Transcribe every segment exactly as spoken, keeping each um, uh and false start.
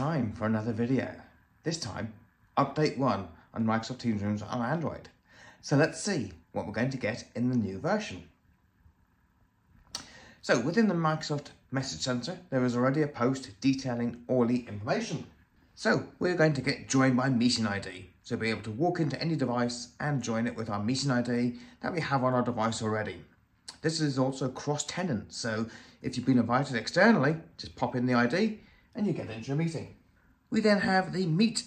time for another video. This time, update one on Microsoft Teams Rooms on Android. So let's see what we're going to get in the new version. So within the Microsoft Message Center, there is already a post detailing all the information. So we're going to get joined by meeting I D. So we'll be able to walk into any device and join it with our meeting I D that we have on our device already. This is also cross-tenant. So if you've been invited externally, just pop in the I D and you get into a meeting. We then have the Meet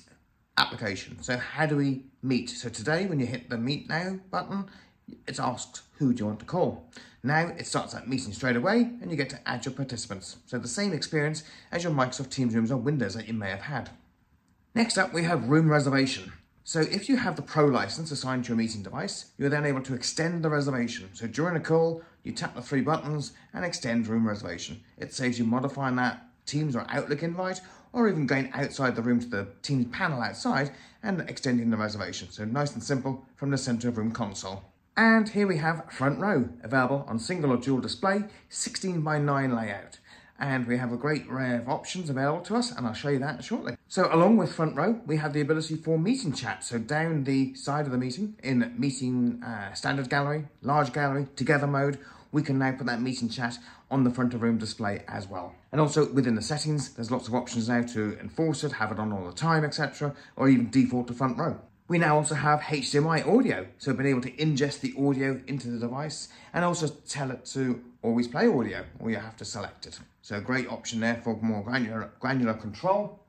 application. So how do we meet? So today, when you hit the Meet Now button, it's asked, who do you want to call? Now it starts that meeting straight away and you get to add your participants. So the same experience as your Microsoft Teams Rooms on Windows that you may have had. Next up, we have room reservation. So if you have the Pro license assigned to your meeting device, you're then able to extend the reservation. So during a call, you tap the three buttons and extend room reservation. It saves you modifying that Teams or Outlook invite, or even going outside the room to the Teams panel outside and extending the reservation. So nice and simple from the center of room console. And here we have Front Row, available on single or dual display, sixteen by nine layout. And we have a great array of options available to us, and I'll show you that shortly. So along with Front Row, we have the ability for meeting chat. So down the side of the meeting, in meeting uh, standard gallery, large gallery, together mode, we can now put that meeting chat on the front of room display as well. And also within the settings, there's lots of options now to enforce it, have it on all the time, et cetera, or even default to Front Row. We now also have H D M I audio, so being able to ingest the audio into the device and also tell it to always play audio, or you have to select it. So a great option there for more granular, granular control,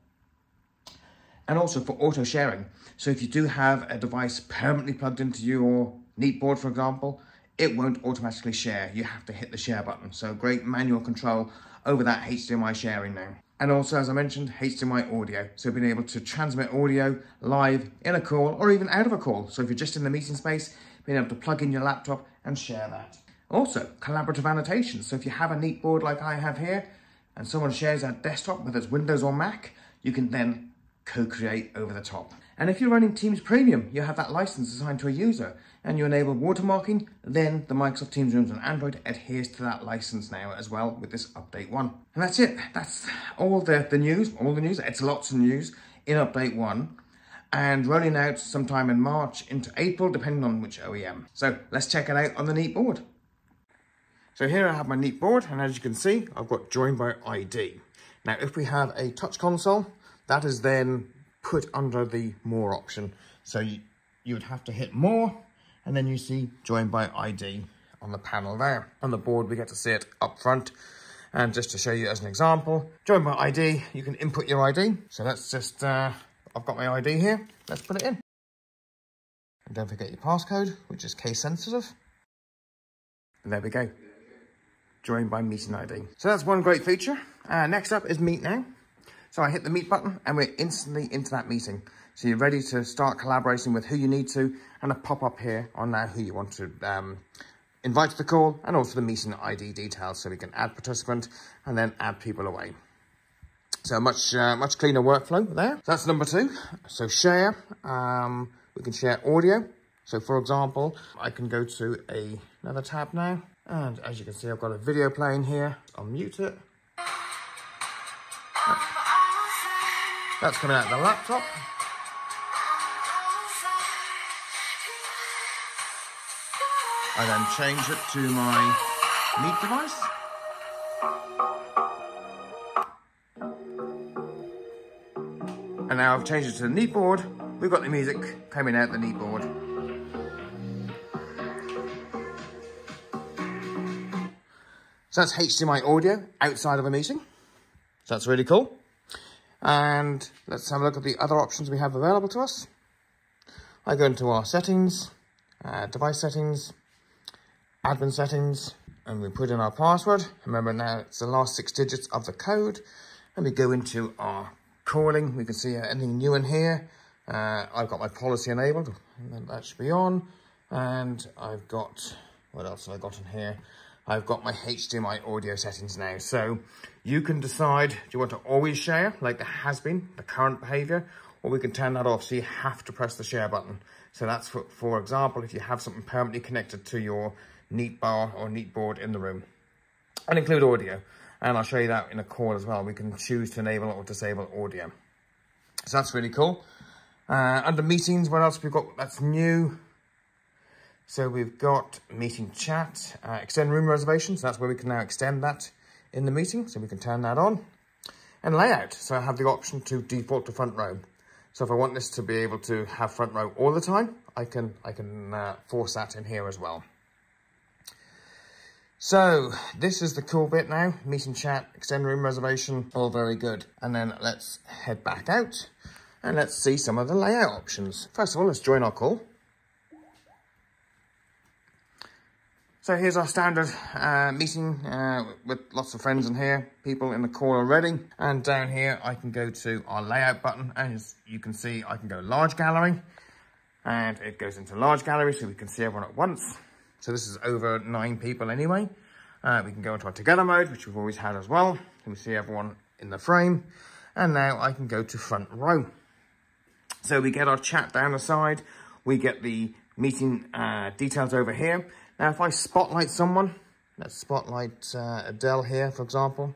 and also for auto sharing. So if you do have a device permanently plugged into your Neat Board, for example, it won't automatically share. You have to hit the share button. So great manual control over that H D M I sharing now. And also, as I mentioned, H D M I audio. So being able to transmit audio live in a call or even out of a call. So if you're just in the meeting space, being able to plug in your laptop and share that. Also, collaborative annotations. So if you have a Neat Board like I have here and someone shares a desktop, whether it's Windows or Mac, you can then co-create over the top. And if you're running Teams Premium, you have that license assigned to a user and you enable watermarking, then the Microsoft Teams Rooms on Android adheres to that license now as well with this update one. And that's it. That's all the, the news, all the news. It's lots of news in update one and rolling out sometime in March into April, depending on which O E M. So let's check it out on the Neat Board. So here I have my Neat Board, and as you can see, I've got Join by I D. Now, if we have a touch console, that is then put under the More option. So you, you would have to hit More, and then you see Join by I D on the panel there. On the board, we get to see it up front. And just to show you as an example, Join by I D, you can input your I D. So let's just, uh, I've got my I D here. Let's put it in. And don't forget your passcode, which is case sensitive. And there we go. Joined by meeting I D. So that's one great feature. Uh, next up is Meet Now. So I hit the Meet button and we're instantly into that meeting. So you're ready to start collaborating with who you need to, and a pop-up here on now who you want to um, invite to the call, and also the meeting I D details, so we can add participant and then add people away. So much, uh, much cleaner workflow there. So that's number two. So share, um, we can share audio. So for example, I can go to a, another tab now. And as you can see, I've got a video playing here. I'll mute it. That's coming out of the laptop. I then change it to my Neat device. And now I've changed it to the Neat Board. We've got the music coming out the Neat Board. So that's H D M I audio outside of a meeting. So that's really cool. And let's have a look at the other options we have available to us. I go into our settings, uh, device settings, admin settings, and we put in our password. Remember now it's the last six digits of the code. And we go into our calling. We can see anything new in here. Uh, I've got my policy enabled, and then that should be on. And I've got, what else have I got in here? I've got my H D M I audio settings now. So you can decide, do you want to always share, like there has been, the current behavior, or we can turn that off so you have to press the share button. So that's for, for example, if you have something permanently connected to your Neat Bar or Neat Board in the room. And include audio. And I'll show you that in a call as well. We can choose to enable or disable audio. So that's really cool. Uh, under meetings, what else we've got that's new? So we've got meeting chat, uh, extend room reservations. That's where we can now extend that in the meeting. So we can turn that on. And layout. So I have the option to default to front row. So if I want this to be able to have front row all the time, I can, I can uh, force that in here as well. So this is the cool bit now. Meeting chat, extend room reservation, all very good. And then let's head back out and let's see some of the layout options. First of all, let's join our call. So here's our standard uh, meeting uh, with lots of friends in here, people in the call already. And down here, I can go to our layout button, and as you can see, I can go large gallery, and it goes into large gallery so we can see everyone at once. So this is over nine people anyway. Uh, we can go into our together mode, which we've always had as well. So we see everyone in the frame. And now I can go to front row. So we get our chat down the side. We get the meeting uh, details over here. Now, if I spotlight someone, let's spotlight uh, Adele here, for example.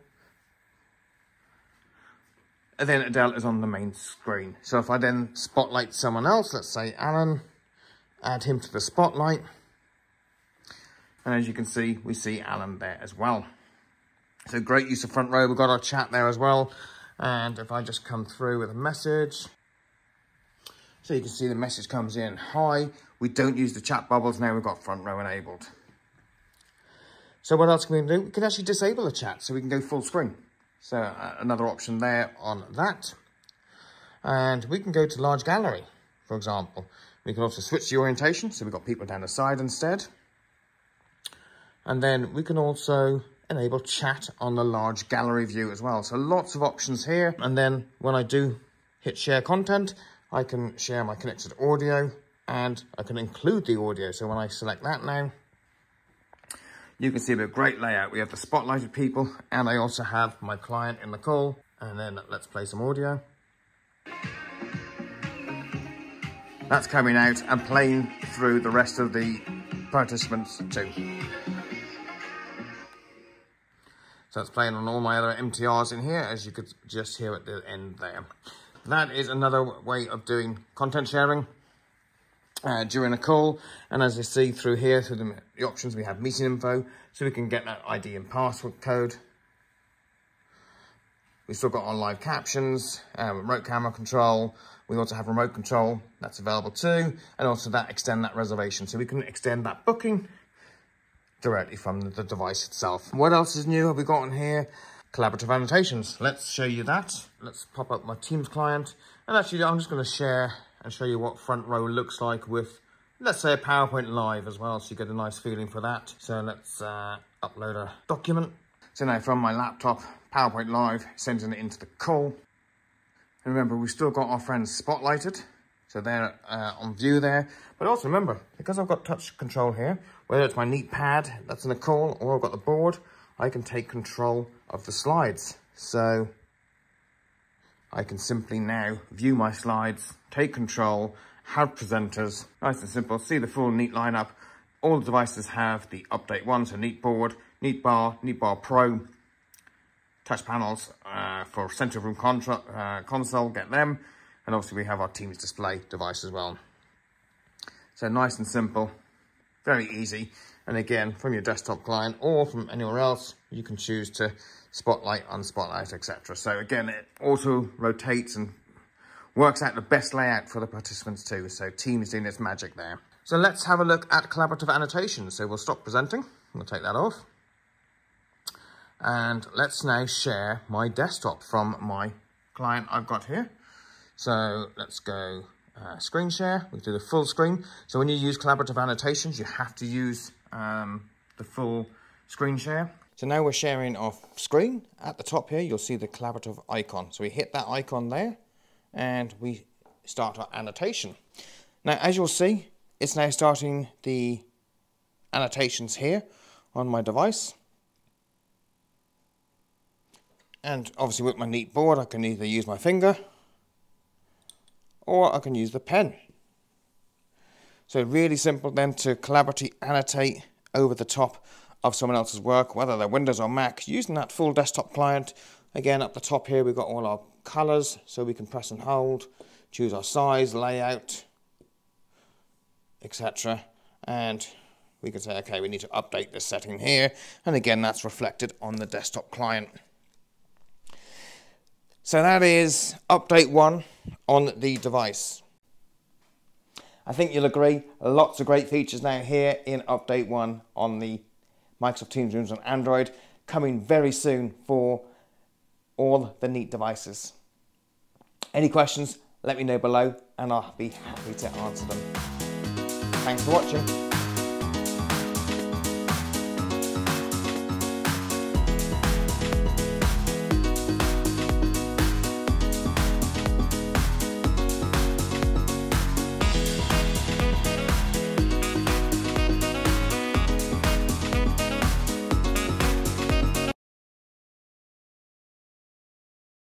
And then Adele is on the main screen. So if I then spotlight someone else, let's say Alan, add him to the spotlight. And as you can see, we see Alan there as well. So great use of front row. We've got our chat there as well. And if I just come through with a message. So you can see the message comes in. Hi, we don't use the chat bubbles. Now we've got front row enabled. So what else can we do? We can actually disable the chat so we can go full screen. So uh, another option there on that. And we can go to large gallery, for example. We can also switch the orientation. So we've got people down the side instead. And then we can also enable chat on the large gallery view as well. So lots of options here. And then when I do hit share content, I can share my connected audio and I can include the audio. So when I select that now, you can see we have a great layout. We have the spotlighted people and I also have my client in the call. And then let's play some audio. That's coming out and playing through the rest of the participants too. So it's playing on all my other M T Rs in here, as you could just hear at the end there. That is another way of doing content sharing uh, during a call. And as you see through here, through the, the options, we have meeting info, so we can get that I D and password code. We've still got our live captions, uh, remote camera control. We also have remote control, that's available too. And also that extend that reservation. So we can extend that booking directly from the device itself. What else is new have we got on here? Collaborative annotations. Let's show you that. Let's pop up my Teams client. And actually, I'm just going to share and show you what front row looks like with, let's say, a PowerPoint Live as well, so you get a nice feeling for that. So let's uh, upload a document. So now from my laptop, PowerPoint Live, sending it into the call. And remember, we've still got our friends spotlighted. So they're uh, on view there. But also remember, because I've got touch control here, whether it's my Neat Pad that's in the call or I've got the board, I can take control of the slides. So I can simply now view my slides, take control, have presenters, nice and simple, see the full Neat lineup. All the devices have the update one, so Neat Board, Neat Bar, Neat Bar Pro, touch panels uh, for center of room uh, console, get them. And obviously we have our Teams Display device as well. So nice and simple, very easy. And again, from your desktop client or from anywhere else, you can choose to spotlight, unspotlight, et cetera. So again, it auto rotates and works out the best layout for the participants too. So Teams doing its magic there. So let's have a look at collaborative annotations. So we'll stop presenting, we'll take that off. And let's now share my desktop from my client I've got here. So let's go uh, screen share, we do the full screen. So when you use collaborative annotations, you have to use um, the full screen share. So now we're sharing off screen. At the top here, you'll see the collaborative icon. So we hit that icon there and we start our annotation. Now, as you'll see, it's now starting the annotations here on my device. And obviously with my Neat Board, I can either use my finger or I can use the pen. So really simple then to collaboratively annotate over the top of someone else's work, whether they're Windows or Mac, using that full desktop client. Again, up the top here, we've got all our colors, so we can press and hold, choose our size, layout, et cetera. And we can say, okay, we need to update this setting here. And again, that's reflected on the desktop client. So that is update one on the device. I think you'll agree, lots of great features now here in update one on the Microsoft Teams Rooms on Android, coming very soon for all the Neat devices. Any questions, let me know below and I'll be happy to answer them. Thanks for watching.